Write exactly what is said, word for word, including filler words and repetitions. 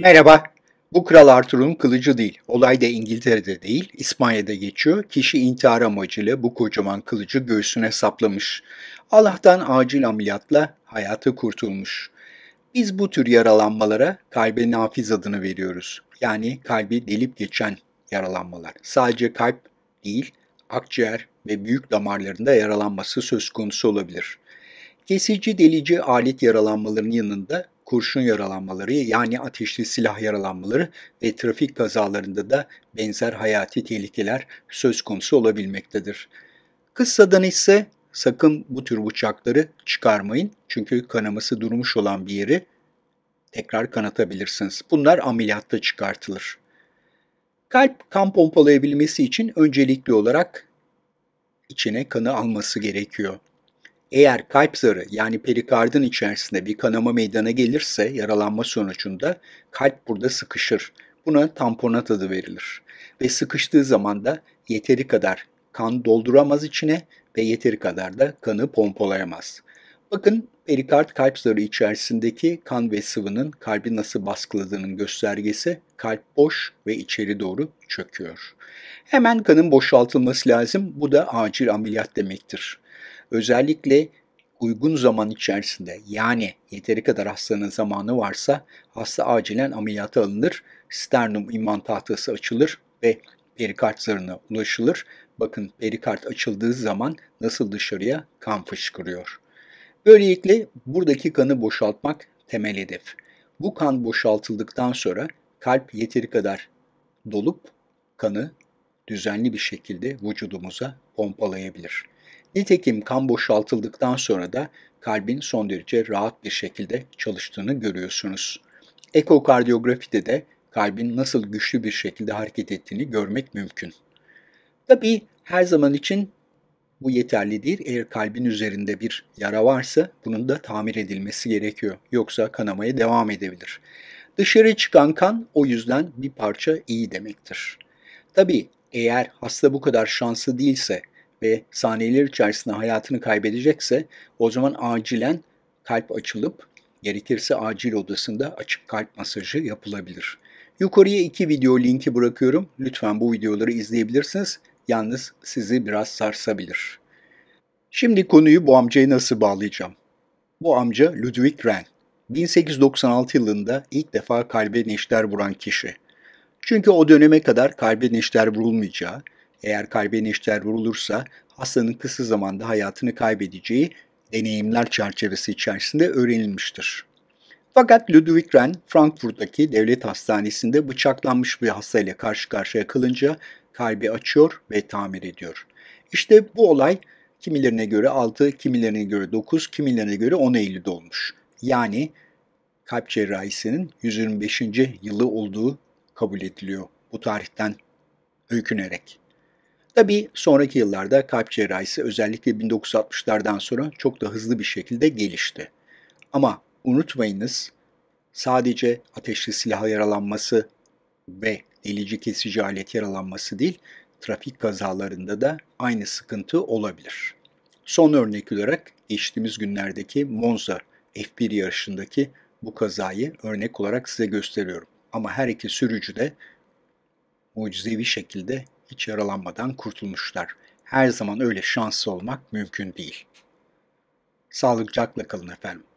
Merhaba, bu Kral Arthur'un kılıcı değil. Olay da İngiltere'de değil, İspanya'da geçiyor. Kişi intihar amacıyla bu kocaman kılıcı göğsüne saplamış. Allah'tan acil ameliyatla hayatı kurtulmuş. Biz bu tür yaralanmalara kalbe nafiz adını veriyoruz. Yani kalbi delip geçen yaralanmalar. Sadece kalp değil, akciğer ve büyük damarlarında yaralanması söz konusu olabilir. Kesici delici alet yaralanmalarının yanında kurşun yaralanmaları yani ateşli silah yaralanmaları ve trafik kazalarında da benzer hayati tehlikeler söz konusu olabilmektedir. Kıssadan ise sakın bu tür bıçakları çıkarmayın çünkü kanaması durmuş olan bir yeri tekrar kanatabilirsiniz. Bunlar ameliyatta çıkartılır. Kalp kan pompalayabilmesi için öncelikli olarak içine kanı alması gerekiyor. Eğer kalp zarı yani perikardın içerisinde bir kanama meydana gelirse yaralanma sonucunda kalp burada sıkışır. Buna tamponat adı verilir. Ve sıkıştığı zaman da yeteri kadar kan dolduramaz içine ve yeteri kadar da kanı pompalayamaz. Bakın perikard kalp zarı içerisindeki kan ve sıvının kalbi nasıl baskıladığının göstergesi kalp boş ve içeri doğru çöküyor. Hemen kanın boşaltılması lazım. Bu da acil ameliyat demektir. Özellikle uygun zaman içerisinde yani yeteri kadar hastanın zamanı varsa hasta acilen ameliyata alınır, sternum imman tahtası açılır ve perikard zarına ulaşılır. Bakın perikard açıldığı zaman nasıl dışarıya kan fışkırıyor. Böylelikle buradaki kanı boşaltmak temel hedef. Bu kan boşaltıldıktan sonra kalp yeteri kadar dolup kanı düzenli bir şekilde vücudumuza pompalayabilir. Nitekim kan boşaltıldıktan sonra da kalbin son derece rahat bir şekilde çalıştığını görüyorsunuz. Ekokardiyografide de kalbin nasıl güçlü bir şekilde hareket ettiğini görmek mümkün. Tabii her zaman için bu yeterli değil. Eğer kalbin üzerinde bir yara varsa bunun da tamir edilmesi gerekiyor. Yoksa kanamaya devam edebilir. Dışarı çıkan kan o yüzden bir parça iyi demektir. Tabii eğer hasta bu kadar şanslı değilse ve saniyeler içerisinde hayatını kaybedecekse o zaman acilen kalp açılıp gerekirse acil odasında açık kalp masajı yapılabilir. Yukarıya iki video linki bırakıyorum. Lütfen bu videoları izleyebilirsiniz. Yalnız sizi biraz sarsabilir. Şimdi konuyu bu amcaya nasıl bağlayacağım? Bu amca Ludwig Renn. bin sekiz yüz doksan altı yılında ilk defa kalbe neşter vuran kişi. Çünkü o döneme kadar kalbe neşter vurulmayacağı, eğer kalbe neşter vurulursa hastanın kısa zamanda hayatını kaybedeceği deneyimler çerçevesi içerisinde öğrenilmiştir. Fakat Ludwig Renn, Frankfurt'taki devlet hastanesinde bıçaklanmış bir hastayla karşı karşıya kalınca kalbi açıyor ve tamir ediyor. İşte bu olay kimilerine göre altı, kimilerine göre dokuz, kimilerine göre on Eylül'de olmuş. Yani kalp cerrahisinin yüz yirmi beşinci yılı olduğu kabul ediliyor bu tarihten öykünerek. Tabii sonraki yıllarda kalp cerrahisi özellikle bin dokuz yüz altmışlardan sonra çok da hızlı bir şekilde gelişti. Ama unutmayınız sadece ateşli silah yaralanması ve delici kesici alet yaralanması değil, trafik kazalarında da aynı sıkıntı olabilir. Son örnek olarak geçtiğimiz günlerdeki Monza F bir yarışındaki bu kazayı örnek olarak size gösteriyorum. Ama her iki sürücü de mucizevi şekilde hiç yaralanmadan kurtulmuşlar. Her zaman öyle şanslı olmak mümkün değil. Sağlıcakla kalın efendim.